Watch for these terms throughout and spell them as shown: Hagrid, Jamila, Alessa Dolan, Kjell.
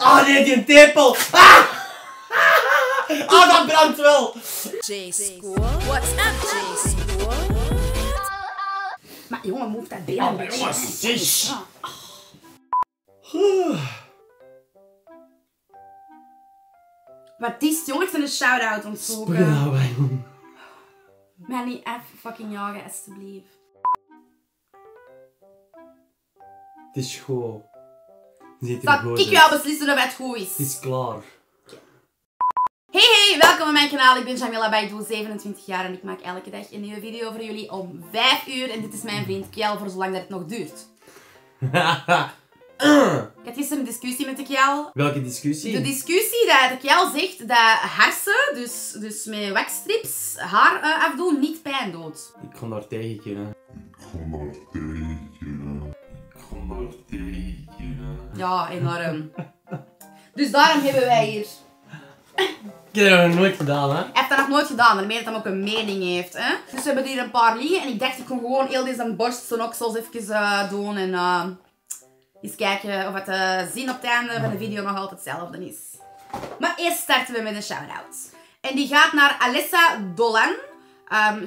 Ah nee, die tepel! Ah! Ah, dat brandt wel! J-School. What's up, J-School? Maar jongen, moet dat deel een beetje. Jongens, zish! Wat is het, jongen? Ik ben een shout-out ontzogen. Speel mij, man. Mij niet even fucking jagen, alsjeblieft. Het is goed. Zal ik jou beslissen of het goed is? Het is klaar. Hey, welkom op mijn kanaal. Ik ben Jamila bij Doel 27 jaar en ik maak elke dag een nieuwe video voor jullie om 5 uur. En dit is mijn vriend Kjell voor zolang dat het nog duurt. Ik had gisteren een discussie met de Kjell. Welke discussie? De discussie dat de Kjell zegt dat harsen, dus met waxstrips, haar afdoen, niet pijn doet. Ik kon daar tegenkeren. Ja, enorm. Dus daarom hebben wij hier... Ik heb dat nog nooit gedaan, hè? Hij heeft dat nog nooit gedaan, daarmee dat hij ook een mening heeft, hè? Dus we hebben hier een paar liggen en ik dacht ik kon gewoon heel deze borst zo nog zo even doen en... eens kijken of het zin op het einde van de video nog altijd hetzelfde is. Maar eerst starten we met een shout-out. En die gaat naar Alessa Dolan.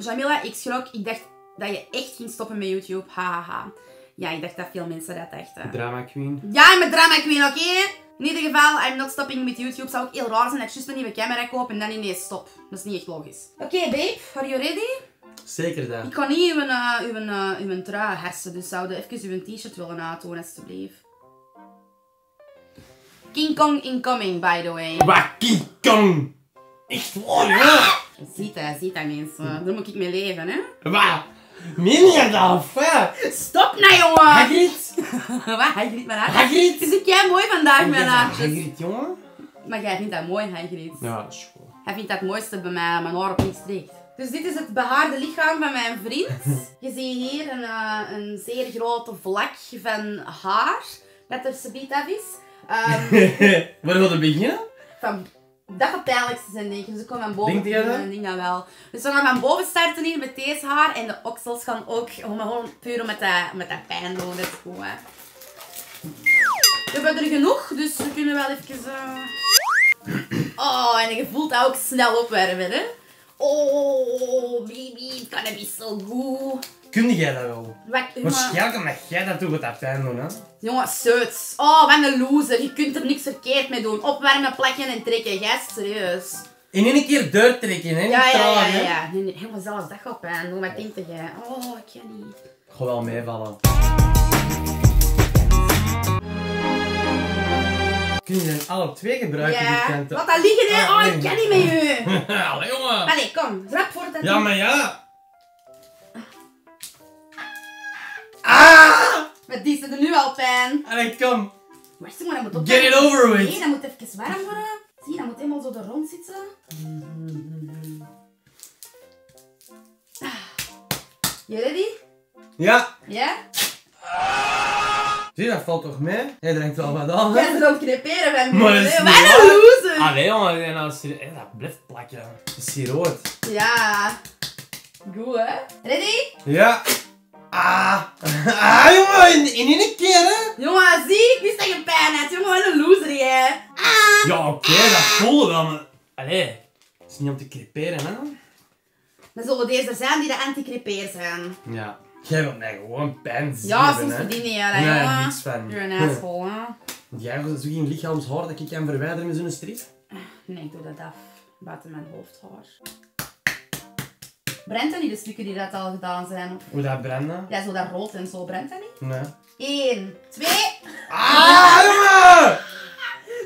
Jamila, ik schrok. Ik dacht dat je echt ging stoppen met YouTube. Hahaha. Ja, ik dacht dat veel mensen dat dachten. Drama queen. Ja, ik ben drama queen, oké? In ieder geval, I'm not stopping with YouTube. Zou ook heel raar zijn dat ik juist een nieuwe camera koop en dan ineens stop. Dat is niet echt logisch. Oké, babe, are you ready? Zeker dan. Ik kan niet uw trui hersen, dus zouden even uw t-shirt willen aandoen, alstublieft. King Kong incoming, by the way. Waar King Kong? Echt waar, ja? Ziet dat mensen. Daar moet ik mee leven, hè? Waar? Meen je dat? Stop nou, jongen! Hagrid! Wat? Hagrid, mijn haar? Hagrid! Het is ook jij mooi vandaag, mijn haar. Hagrid, jongen? Maar jij vindt dat mooi, Hagrid. Ja, dat is goed. Hij vindt dat het mooiste bij mij, mijn haar op niks trekt. Dus dit is het behaarde lichaam van mijn vriend. Je ziet hier een zeer grote vlak van haar. Dat er subiet af is. Waar wil je beginnen? Van, dat gaat het pijnlijkste zijn, denk ik. Dus ik kom van boven. Denk je dat? Denk dat wel. Dus we gaan van boven starten hier met deze haar. En de oksels gaan ook gewoon puur met dat pijn doen. Dat is goed, hè. We hebben er genoeg, dus we kunnen wel even... Oh, en je voelt dat ook snel opwermen, hè. Oh, baby, cannabis zo goed. Kun jij dat wel? Waarschijnlijk omdat jij dat doet, dat fijn doen, hè? Jongen, zeuts. Oh, wat een loser. Je kunt er niks verkeerd mee doen. Opwarmen, plakken en trekken. Jij is serieus. In één keer doortrekken, hè? Ja. Nee, helemaal zelfs dat gaat pijn doen. Wat denk jij? Oh, ik kan niet. Ik ga wel meevallen. Kun je dan alle twee gebruiken? Ja, die kanten? Wat dat liggen, hè? Oh, ik kan niet met je. Allee, jongen. Allee, kom. Rap voor dat. Ja, maar ja. Ah! Met die zitten nu al pijn. Allee, kom. Wacht, jongen, dat moet op. Get it over with. Nee, dat moet even warm worden. Zie, dat moet helemaal zo er rond zitten. Je ready? Ja. Ja? Zie, dat valt toch mee? Jij drinkt wel wat aan. Jij bent aan het creperen bij mij. Wat een loser! Allee jongen, en als je... Hey, dat blijft plakken. Dat is hier rood. Ja. Goed, hè? Ready? Ja. Ah. Ah, jongen, in één keer, hè? Jongen, zie, ik wist dat je pijn had. Jongen, wat een loser, hè? Ah. Ja, oké, dat voelde wel, maar... Allee, het is niet om te creperen, hè? Dan zullen deze zijn die de anti-crepeer zijn. Ja. Jij wilt mij gewoon pijn zien. Ja, soms verdien je dat, jongen. Ja, niks van. You're an asshole, hè. Jij zo geen lichaamshaar dat ik kan verwijderen met zo'n strip? Nee, ik doe dat af. Buiten mijn hoofdhaar. Brandt dat niet, de stukken die dat al gedaan zijn? Hoe dat branden? Ja, zo dat rood en zo. Brandt dat niet? Nee. 1, 2... Ah, jongen!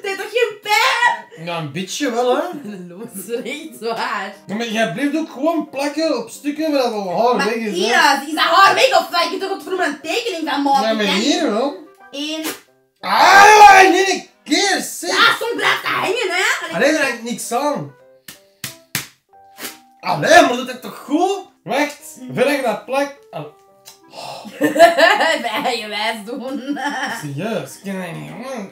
Dat is toch geen pijn? Nou, een beetje wel, hè. Loser, echt waar. Ja, maar jij blijft ook gewoon plakken op stukken waar dat haar weg is, hè. Maar is dat haar weg of wat? Je toch voor een tekening van maken? Ja, maar hier wel. 1... Ah, in één keer, zeg! Ja, soms blijft dat hangen, hè. Allee, daar hangt niks aan. Allee, maar dat is toch goed? Wacht, verder dat plak... Bij je wijs doen. Serieus, kan je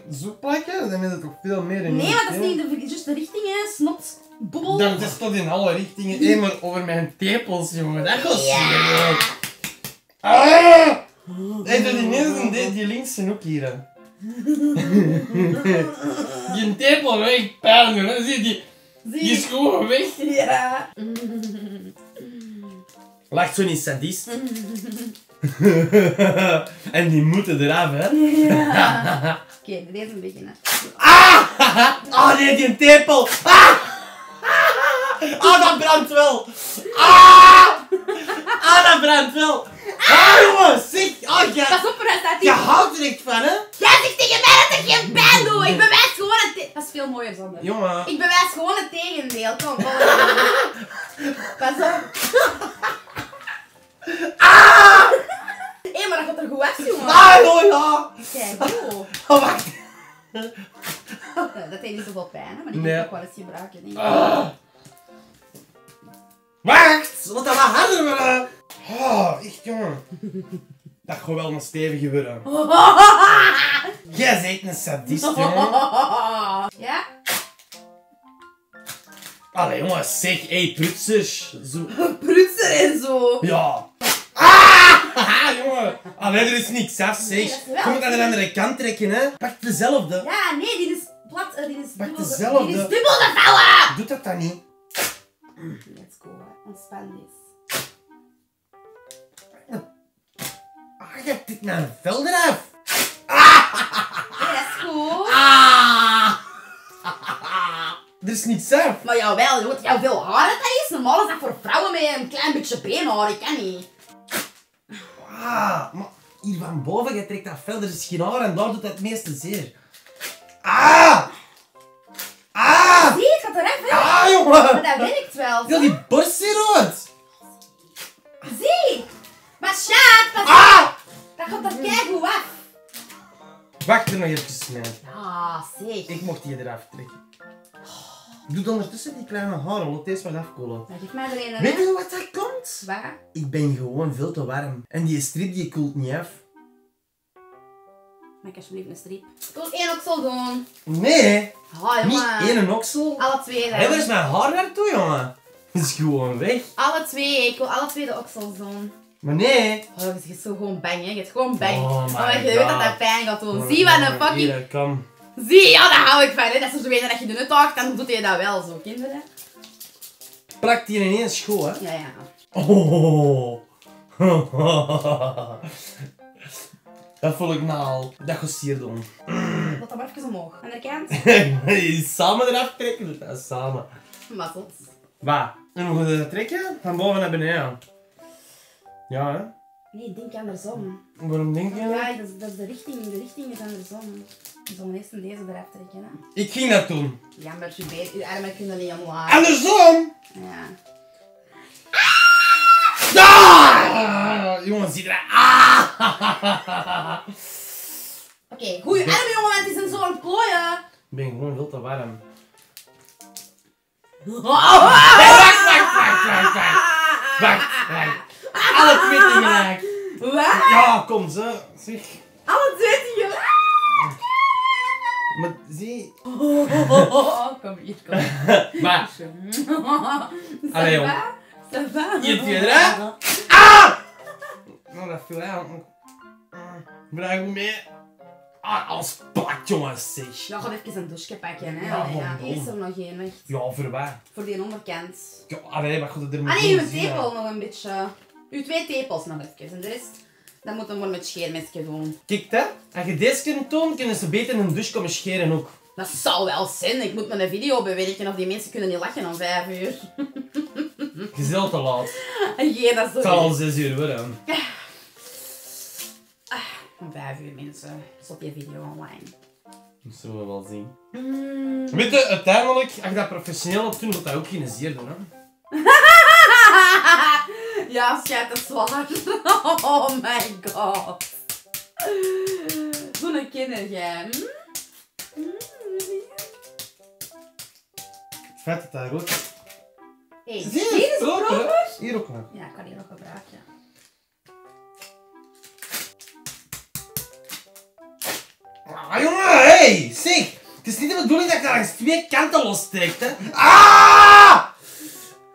niet zo plakken? Dan is het toch veel meer in. Nee, maar dat is niet de richting, hè? Snot, bobbel. Dat is tot in alle richtingen. Eenmaal over mijn tepels, jongen. Dat was serieus. Ah! Hey, doe die links en ook hier. Die tepel weg, pijn, zie je? Die is gewoon weg. Ja. Lacht zo niet sadist. En die moeten eraf, hè? Ja. Oké, dit even beginnen. Ah! Oh nee, die tepel! Ah! Ah, dat brandt wel! Ah! Ah, dat brandt wel! Ah, jongens! Zeg! Oh, ja. Pas op, je houdt er echt van, hè? Jij zegt tegen mij dat er geen pijn doet! Ik bewijs gewoon het... Dat is veel mooier zonder. Jongen! Ik bewijs gewoon het tegendeel. Kom, pas op. Ah! Hé, maar dat gaat er goed af, jongen. Ah, no, ja! Kijk, goed. Oh, wacht. Dat heeft niet zoveel pijn, hè? Maar die kan ik wel eens gebruiken, denk ik. Ah. Wacht! Wat dat maar harder worden! Oh, echt jongen. Dat gaat wel een stevige worden. Jij bent een sadist, jongen. Ja? Allee, jongen, zeg, hey, prutsers. Zo. Prutser en zo. Ja. Ah, jongen. Allee, er is niks af, zeg. Je moet aan de andere kant trekken, hè. Pak dezelfde. Ja, nee, die is plat. Die is dubbel. Pak dezelfde. Die is dubbel gevouwen. Doet dat dan niet? Let's go, ontspan dit. Ah, je hebt dit naar een vel eraf. Ah! Nee, dat is goed. Ah! Er is niets af. Maar jawel, je hoort hoeveel haar dat is. Normaal is dat voor vrouwen met een klein beetje beenhaar. Ik kan niet. Ah, maar hier van boven, je trekt dat vel, er is geen haar en daar doet dat het meeste zeer. Ah! Ah! Zie, het gaat eraf, hè? Ah, jongen! Maar dat werkt wel. Wil die borst hier rood? Zie! Maar schaat, pas op! Ah! Dat gaat er keigoed af. Wacht er nog even mee. Ah, zeg. Ik mocht die eraf trekken. Ik doe ondertussen die kleine haren, laat deze wat afkoelen. Weet je wat dat komt? Waar? Ik ben gewoon veel te warm. En die strip die koelt niet af. Maak alsjeblieft een strip. Ik wil één oksel doen. Nee! Oh, niet één oksel. Alle twee dan. Hé, waar is mijn haar naartoe, jongen? Dat is gewoon weg. Alle twee, ik wil alle twee de oksels doen. Maar nee! Oh, je bent zo gewoon bang, hè? Je bent gewoon bang. Oh, maar je weet dat dat pijn gaat doen. Zie wat een fucking... Kom. Zie, ja, daar hou ik van, hè. Dat is zo weten dat je de nut haakt, dan doet hij dat wel zo, kinderen. Plakt hier ineens school, hè? Ja, ja. Oh. Dat voel ik me al. Dat gaat hier doen. Laat dat maar even omhoog. Aan de kant. Samen eraf trekken? Dat is samen. Maar tot. Waar? En hoe gaan we dat trekken? Van boven naar beneden. Ja, hè? Nee, denk andersom. Waarom denk je dat? Ja, dat is de richting. De richting is andersom. Je zal eerst deze eraf trekken, hè? Ik ging dat doen. Ja, maar je weet, je armen kunnen niet omlaag. Andersom! Ja. Ah! Ah! Jongens, zie je dat? Ah! Oké, goeie arm, jongen, want die zijn zo aan het klooien. Ik ben gewoon veel te warm. Oh! Wacht. Alle twee tegelijk. Wat? Ja, kom ze. Zeg. Alle twee tegelijk. Maar zie... Kom hier, kom. Maar... Allee, jong. Hier, hè? Ah! Nou, dat viel hij ook nog. Vraag me mee. Ah, als plakt, jongens, zeg. Ja, ga even een douche pakken, hè. Ja, eerst er nog één, echt. Ja, voor waar? Voor die onderkant. Ja, allee, wat gaat er mee doen? Uw tepel nog een beetje. Uw twee tepels nog even, en de rest... Dat moet dan maar met scheermesje doen. Kijk, hè? Als je deze kunt doen, kunnen ze beter in een douche komen scheren ook. Dat zal wel zijn. Ik moet mijn video bewerken of die mensen kunnen niet lachen om 5 uur. Je zult te laat. Ja, dat is het zal al 6 uur worden. Om 5 uur, mensen. Stop je video online. Dat zullen we wel zien. Weet je, uiteindelijk, als je dat professioneel op doet, moet dat ook geen zeer doen, hè? Ja, schat, dat is waar. Oh my god. Zo'n kinder, jij. Vet dat hij rood is. Hé, hier is proper. Hier ook nog. Ja, ik kan hier nog gebruiken. Ah, jongen, hé! Zeg! Het is niet de bedoeling dat je langs twee kanten lostrekt, hè? Ah!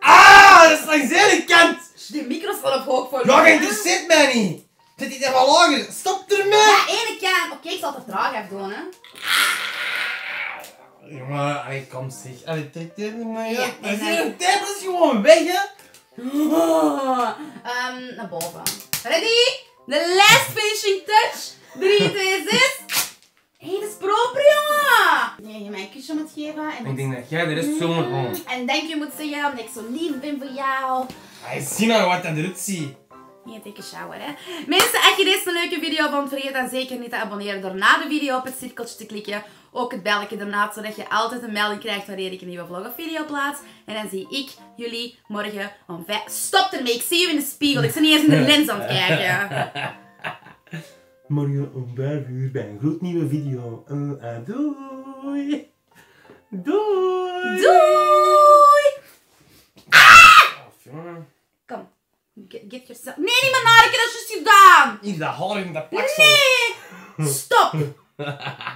Ah, dat is langs de ene kant! Die micro's staan op hoog voor. Ja, dat interesseert mij niet! Zet die er wel lager. Stop ermee. Ja, eerlijk ja. Oké, ik zal het traag even doen, hè. Jongen, allee, kom zeg. Allee, trek dit niet mee. Ja, nee, nee. De tafel is gewoon weg, hè. Naar boven. Ready? The last finishing touch. 3, 2, 6. Hé, dat is proper, jongen. Je mij een kusje moet geven. En ik denk dat jij de rest zomaar gewoon. En denk je moet zeggen omdat ik zo lief ben voor jou. Hij ziet nou wat dat eruit ziet. Nee, take a shower, hè. Mensen, als je deze leuke video vond, vergeet dan zeker niet te abonneren door na de video op het cirkeltje te klikken. Ook het belletje ernaast, zodat je altijd een melding krijgt wanneer ik een nieuwe vlog of video plaats. En dan zie ik jullie morgen om 5... Stop ermee, ik zie je in de spiegel. Ik ben niet eens in de lens aan het kijken. Morgen om 5 uur bij een gloednieuwe video. Doei! Doei! Doei! Ah! Kom. Get yourself. Nee, niet mijn harken, dat is juist gedaan! In de hal, in de plaksel. Nee! Stop!